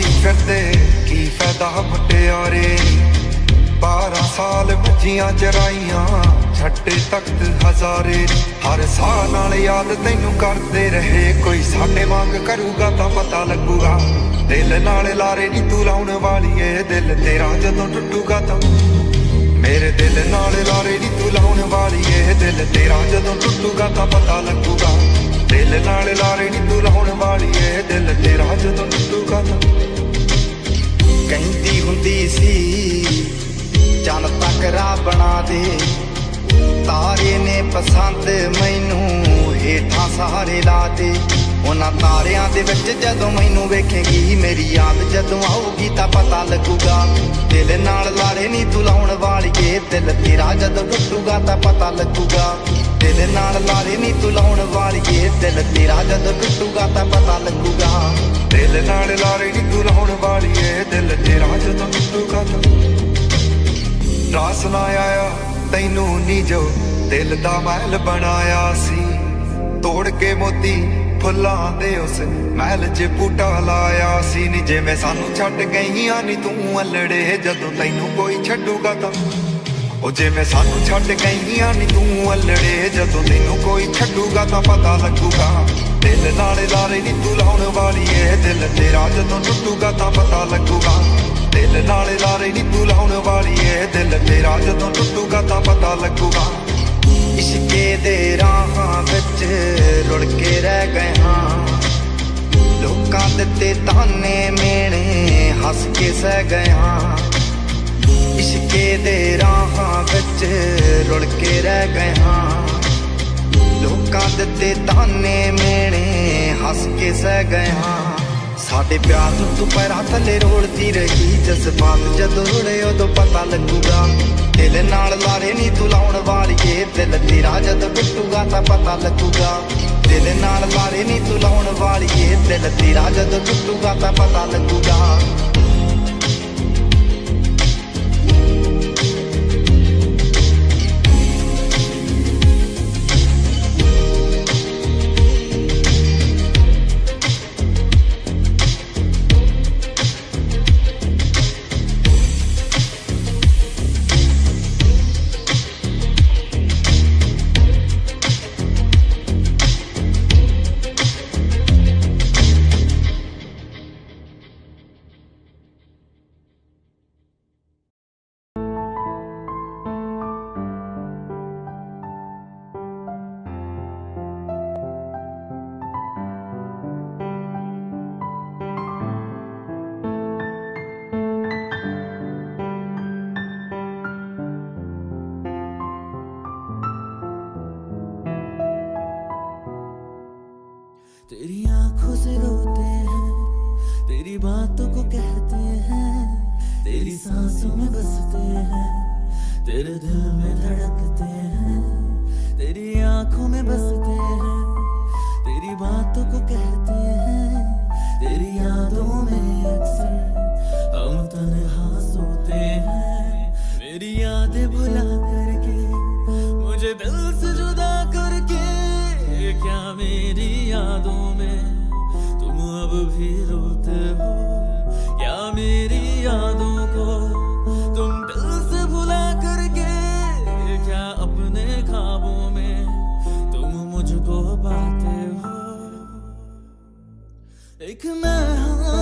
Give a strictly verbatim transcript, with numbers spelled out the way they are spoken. घुमदी फिरदे की फायदा मुटियारे। बारह साल भजियां चराइयां छट्टे तख्त हजारे। हर साह नाल याद तैनू करदे रहे, कोई साडे वांग करूगा तां पता लगूगा। दिल नाल लारे नी तू लाउण वाली ए, दिल तेरा जदों टुटूगा तां। मेरे दिल नाल लारे नी तू लाउण वाली ए, दिल तेरा जदों टुटूगा तां पता लगूगा। दिल नाल लारे नी तू लाउण वाली ए, दिल तेरा जदों टुटूगा तां। कहंदी हुंदी सी चन तकरा बना दे, तारे ने पसंद मैनू हेठां सहारे ला दे। उन्हां तारियां दे विच जदों मैनू वेखेंगी, मेरी याद जदों आऊगी तां पता लगूगा। दिल नाल लारे नी तू लाउण वालीए, दिल तेरा जदों टुटूगा तां पता लगूगा। दिल नाल लारे नी तू लाउण वालीए, दिल तेरा जदों टुटूगा तां पता लगूगा। दिल नाल लारे नी तू लाउण वालीए, दिल तेरा जदों टुटूगा तां। रास ना आया तैनू नी जो दिल दा महल बनाया सी, तोड़ के मोती फुलां दे उस महल च बूटा लाया सी। नी जिवें सानू छड्ड गईयां नी तू अलड़े, जदों तैनू कोई छड्डूगा तां। ओ जिवें सानू छड्ड गईयां नी तू अलड़े, जदों तैनू कोई छड्डूगा तां पता लगूगा। दिल नाल लारे नी तू लाउण वाली ए, दिल तेरा जदों टुटूगा तां पता लगूगा। दिल नाल लारे नी तू लाउण वाली ए, दिल तेरा जदों टुटूगा तां पता लगूगा। इश्के दे राहां विच रुड़ के रह गए हां, लोकां दित्ते ताने मेणे हस के सह गए हां। इश्के दे राहां विच रुड़ के रह गए हां, लोकां दित्ते ताने मेणे हस के सह गए हां। साडे प्यार नूं तू पैरां थल्ले रोलदी रही, जज्बात जदों रुड़े उदों पता लगूगा। दिल नाल लारे नी तू लाउण वालीए, दिल तेरा जदों टुटूगा तां पता लगूगा। दिल नाल लारे नी तू लाउण वालीए, दिल तेरा जदों टुटूगा तां पता लगूगा। तेरी आंखों से रोते हैं, तेरी बातों को कहते हैं, तेरी सांसों में बसते हैं, तेरे दिल में धड़कते हैं। तेरी आंखों में बसते हैं, तेरी बातों को कहते हैं, तेरी यादों में अक्सर हम तन्हा सोते हैं। मेरी यादें भुला करके, मुझे दिल से जुदा करके, क्या मेरी यादों में तुम अब भी रोते हो? क्या मेरी यादों को तुम दिल से भुला करके, क्या अपने ख्वाबों में तुम मुझको पाते हो? एक मैं हाँ